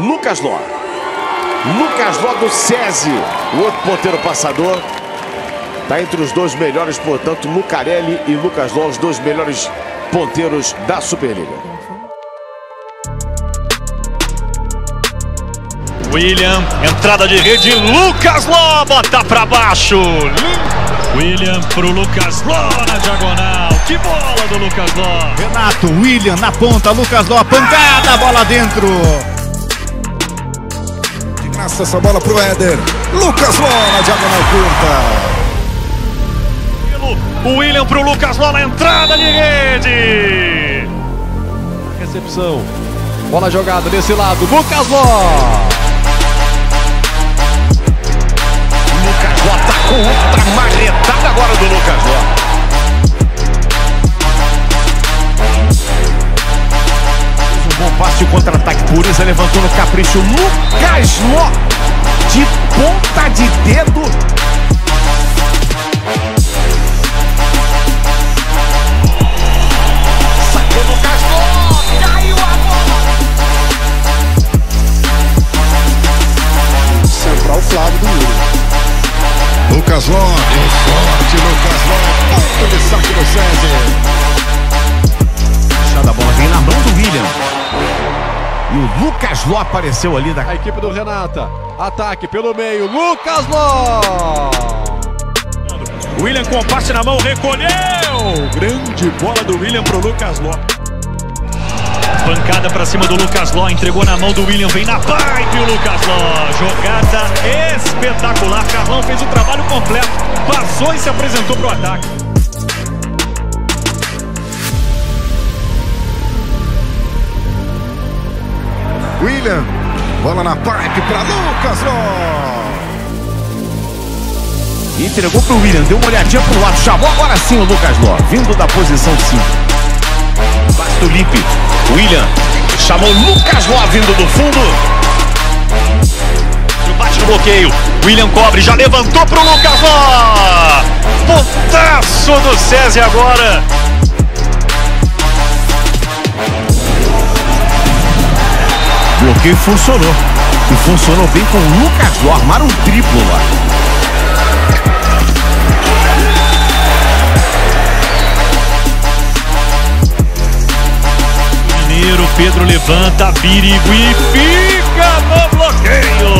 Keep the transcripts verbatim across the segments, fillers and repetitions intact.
Lucas Lóh. Lucas Lóh do SESI, o outro ponteiro passador. Está entre os dois melhores, portanto, Lucarelli e Lucas Lóh, os dois melhores ponteiros da Superliga. William, entrada de rede, Lucas Lóh, bota pra baixo. William pro Lucas Lóh na diagonal, que bola do Lucas Lóh. Renato, William na ponta, Lucas Lóh, pancada, bola dentro. De graça essa bola pro Éder, Lucas Lóh na diagonal curta. O William pro Lucas Lóh na entrada de rede. Recepção, bola jogada desse lado, Lucas Lóh. Lucas Lóh tá com outra marretada agora do Lucas Lóh. Um bom passe, o contra-ataque, Pureza levantou no capricho, Lucas Lóh de ponta de dedo. Flávio do Núria. Lucas Lóh, deu sorte, Lucas Lóh, ponto de saque do César. Fechada a bola, vem na mão do William. E o Lucas Lóh apareceu ali. Da... A equipe do Renata, ataque pelo meio, Lucas Lóh. William com o passe na mão, recolheu. Grande bola do William pro Lucas Lóh. Pancada pra cima do Lucas Lóh, entregou na mão do William, vem na pipe o Lucas Lóh. Jogada espetacular, Carlão fez o trabalho completo, passou e se apresentou pro ataque. William, bola na pipe pra Lucas Lóh. Entregou pro William, deu uma olhadinha pro lado, chamou agora sim o Lucas Lóh, vindo da posição cinco. Do Lipe, William chamou Lucas Lóh vindo do fundo. Bate no bloqueio, William cobre, já levantou pro Lucas Lóh. Pontaço do César agora. O bloqueio funcionou e funcionou bem com o Lucas Lóh, armaram um triplo lá. Pedro levanta, Birigui fica no bloqueio.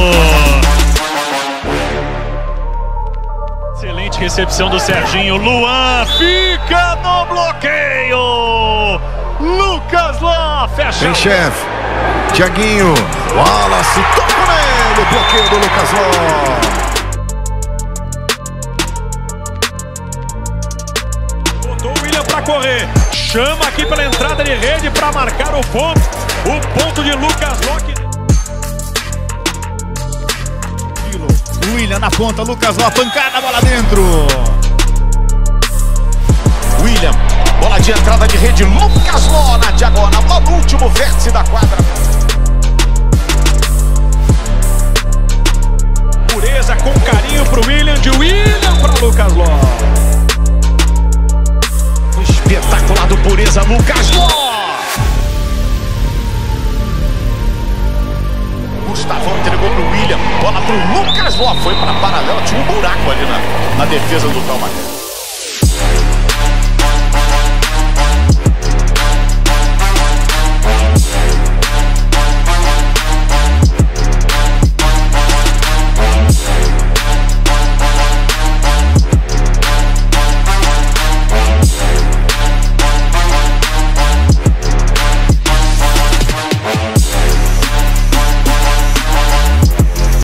Excelente recepção do Serginho, Luan fica no bloqueio. Lucas Lóh fecha. Tem chefe, Tiaguinho, Wallace, toca nele, bloqueio do Lucas Lóh. Botou o William pra correr. Chama aqui pela entrada de rede para marcar o ponto. O ponto de Lucas Lóh. William na ponta, Lucas Lóh, pancada, a bola dentro. William, bola de entrada de rede, Lucas Lóh na diagonal, lá no último vértice da quadra. Pureza com carinho pro William, de William para Lucas Lóh. Espetacular do Pureza, Lucas Lóh! Gustavão entregou pro William, bola pro Lucas Lóh, foi pra paralela, tinha um buraco ali na, na defesa do Tomás.